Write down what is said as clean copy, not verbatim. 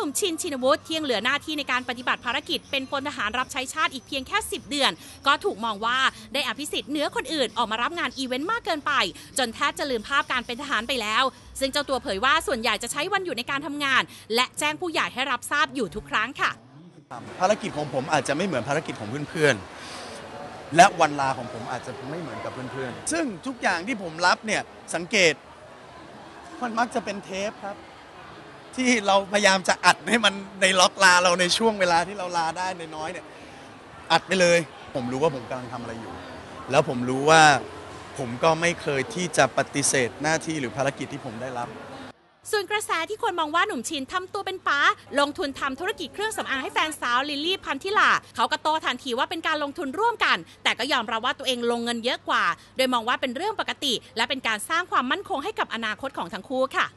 หนุ่มชินชินวุฒิที่ยังเหลือหน้าที่ในการปฏิบัติภารกิจเป็นพลทหารรับใช้ชาติอีกเพียงแค่10เดือนก็ถูกมองว่าได้อภิสิทธิ์เหนือคนอื่นออกมารับงานอีเวนต์มากเกินไปจนแทบจะลืมภาพการเป็นทหารไปแล้วซึ่งเจ้าตัวเผยว่าส่วนใหญ่จะใช้วันหยุดในการทำงานและแจ้งผู้ใหญ่ให้รับทราบอยู่ทุกครั้งค่ะภารกิจของผมอาจจะไม่เหมือนภารกิจของเพื่อนๆและวันลาของผมอาจจะไม่เหมือนกับเพื่อนๆซึ่งทุกอย่างที่ผมรับเนี่ยสังเกตมันมักจะเป็นเทปครับที่เราพยายามจะอัดให้มันในล็อกลาเราในช่วงเวลาที่เราลาได้น้อยๆเนี่ยอัดไปเลยผมรู้ว่าผมกำลังทำอะไรอยู่แล้วผมรู้ว่าผมก็ไม่เคยที่จะปฏิเสธหน้าที่หรือภารกิจที่ผมได้รับส่วนกระแสที่คนมองว่าหนุ่มชินทำตัวเป็นป๋าลงทุนทำธุรกิจเครื่องสำอางให้แฟนสาวลิลลี่พันธิลาเขาก็โต้ทันทีว่าเป็นการลงทุนร่วมกันแต่ก็ยอมรับว่าตัวเองลงเงินเยอะกว่าโดยมองว่าเป็นเรื่องปกติและเป็นการสร้างความมั่นคงให้กับอนาคตของทั้งคู่ค่ะ